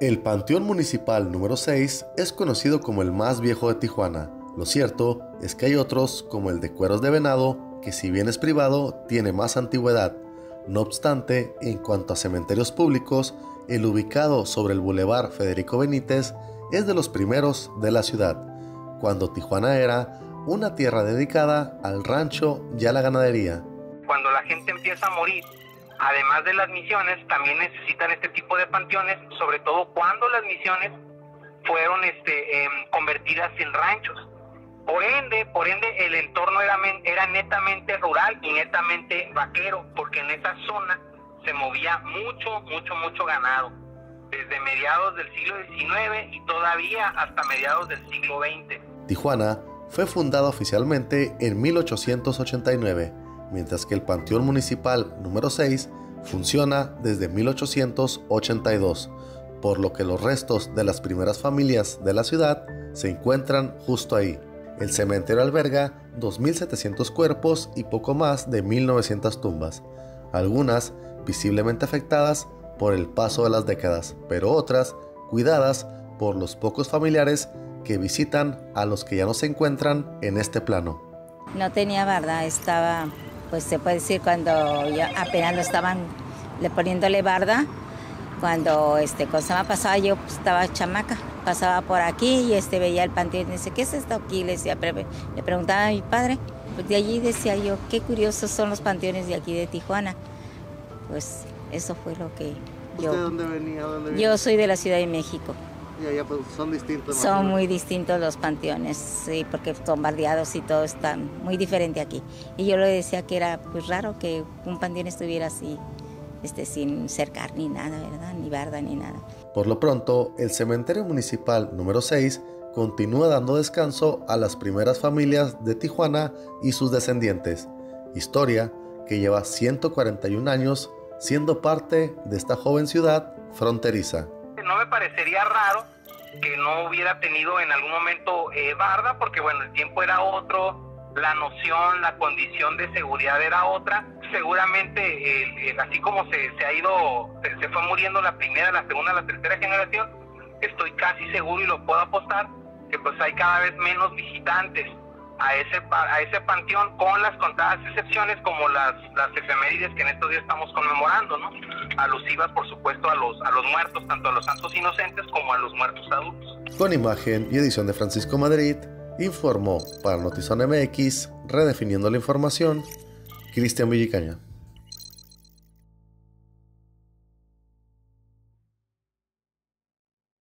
El Panteón Municipal número 6 es conocido como el más viejo de Tijuana. Lo cierto es que hay otros, como el de Cueros de Venado, que si bien es privado, tiene más antigüedad. No obstante, en cuanto a cementerios públicos, el ubicado sobre el Boulevard Federico Benítez es de los primeros de la ciudad, cuando Tijuana era una tierra dedicada al rancho y a la ganadería. Cuando la gente empieza a morir, además de las misiones, también necesitan este tipo de panteones, sobre todo cuando las misiones fueron convertidas en ranchos. Por ende, el entorno era netamente rural y netamente vaquero, porque en esa zona se movía mucho ganado, desde mediados del siglo XIX y todavía hasta mediados del siglo XX. Tijuana fue fundada oficialmente en 1889, mientras que el Panteón Municipal número 6 funciona desde 1882, por lo que los restos de las primeras familias de la ciudad se encuentran justo ahí. El cementerio alberga 2.700 cuerpos y poco más de 1.900 tumbas, algunas visiblemente afectadas por el paso de las décadas, pero otras cuidadas por los pocos familiares que visitan a los que ya no se encuentran en este plano. No tenía barda, estaba, pues se puede decir, cuando ya apenas lo estaban poniéndole barda, cuando cosa pasaba, yo estaba chamaca, pasaba por aquí y veía el panteón y decía, ¿qué es esto aquí? Le preguntaba a mi padre, pues de allí decía yo, qué curiosos son los panteones de aquí de Tijuana. Pues eso fue lo que yo... ¿Usted dónde venía? ¿Dónde viene? Yo soy de la Ciudad de México. Y allá pues son distintos. Son imagino. Muy distintos los panteones, sí, porque bombardeados y todo está muy diferente aquí. Y yo le decía que era pues raro que un panteón estuviera así, sin cercar ni nada, ¿verdad? Ni barda ni nada. Por lo pronto, el cementerio municipal número 6 continúa dando descanso a las primeras familias de Tijuana y sus descendientes. Historia que lleva 141 años siendo parte de esta joven ciudad fronteriza. No me parecería raro que no hubiera tenido en algún momento barda, porque bueno, el tiempo era otro, la noción, la condición de seguridad era otra. Seguramente, así como se ha ido, se fue muriendo la primera, la segunda, la tercera generación, estoy casi seguro y lo puedo apostar, que pues hay cada vez menos visitantes a ese panteón, con las contadas excepciones como las efemérides que en estos días estamos conmemorando, ¿no? Alusivas, por supuesto, a los muertos, tanto a los santos inocentes como a los muertos adultos. Con imagen y edición de Francisco Madrid, informó para Notizón MX, redefiniendo la información, Cristian Villicaña.